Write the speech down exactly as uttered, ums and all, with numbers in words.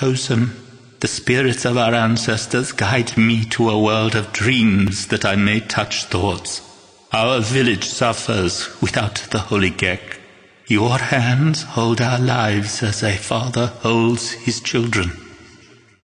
chosen. The spirits of our ancestors guide me to a world of dreams that I may touch thoughts. Our village suffers without the holy Gek. Your hands hold our lives as a father holds his children.